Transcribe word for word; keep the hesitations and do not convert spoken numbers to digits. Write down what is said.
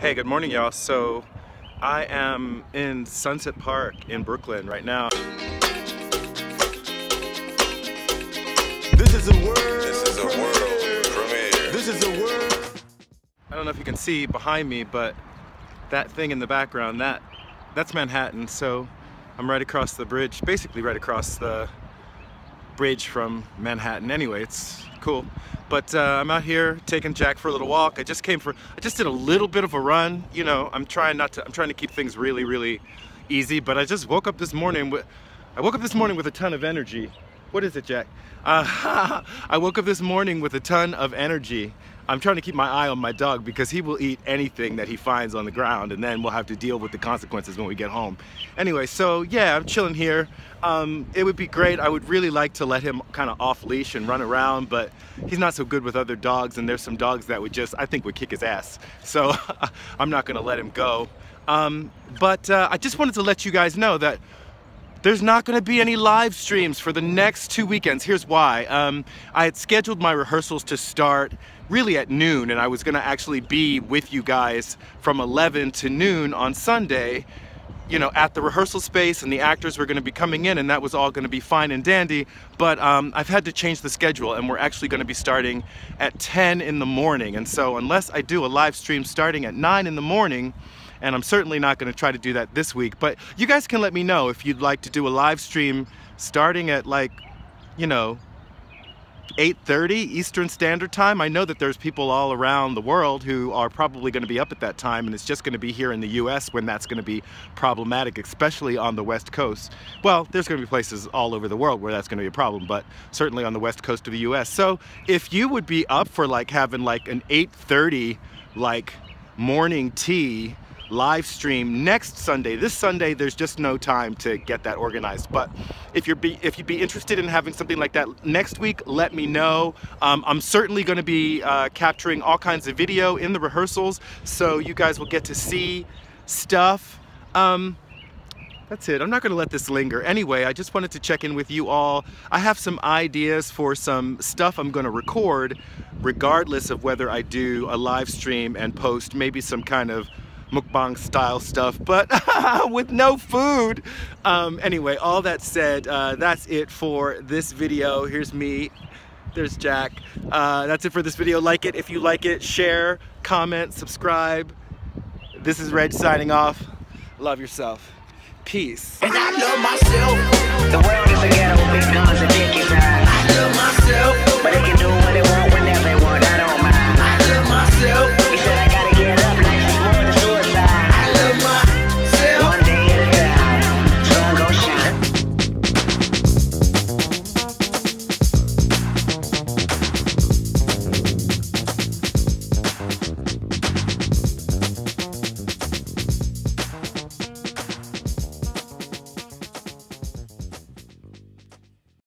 Hey, good morning, y'all. So I am in Sunset Park in Brooklyn right now. This is a world. This is a world premiere. This is a world. I don't know if you can see behind me, but that thing in the background, that that's Manhattan. So I'm right across the bridge, basically right across the bridge from Manhattan. Anyway, it's cool. But uh, I'm out here taking Jack for a little walk. I just came for, I just did a little bit of a run. You know, I'm trying not to, I'm trying to keep things really, really easy. But I just woke up this morning with, I woke up this morning with a ton of energy. What is it, Jack? Uh, I woke up this morning with a ton of energy. I'm trying to keep my eye on my dog because he will eat anything that he finds on the ground, and then we'll have to deal with the consequences when we get home. Anyway, so yeah, I'm chilling here. Um, it would be great. I would really like to let him kind of off leash and run around, but he's not so good with other dogs, and there's some dogs that would just, I think, would kick his ass. So I'm not gonna let him go. Um, but uh, I just wanted to let you guys know that there's not gonna be any live streams for the next two weekends. Here's why. Um, I had scheduled my rehearsals to start really at noon, and I was gonna actually be with you guys from eleven to noon on Sunday, you know, at the rehearsal space, and the actors were gonna be coming in, and that was all gonna be fine and dandy, but um, I've had to change the schedule, and we're actually gonna be starting at ten in the morning. And so unless I do a live stream starting at nine in the morning, and I'm certainly not gonna try to do that this week, but you guys can let me know if you'd like to do a live stream starting at, like, you know, eight thirty Eastern Standard Time. I know that there's people all around the world who are probably gonna be up at that time, and it's just gonna be here in the U S when that's gonna be problematic, especially on the West Coast. Well, there's gonna be places all over the world where that's gonna be a problem, but certainly on the West Coast of the U S. So if you would be up for, like, having like an eight thirty, like, morning tea live stream next Sunday. This Sunday, there's just no time to get that organized. But if you're be, if you'd be interested in having something like that next week, let me know. Um, I'm certainly gonna be uh, capturing all kinds of video in the rehearsals, so you guys will get to see stuff. Um, That's it. I'm not going to let this linger. Anyway, I just wanted to check in with you all. I have some ideas for some stuff I'm going to record, regardless of whether I do a live stream and post maybe some kind of mukbang style stuff, but with no food. Um, anyway, all that said, uh, that's it for this video. Here's me. There's Jack. Uh, that's it for this video. Like it if you like it. Share, comment, subscribe. This is Reg signing off. Love yourself. Peace. And I love myself. The world is a ghetto with guns and dick inside. I love myself, but they can do what they want.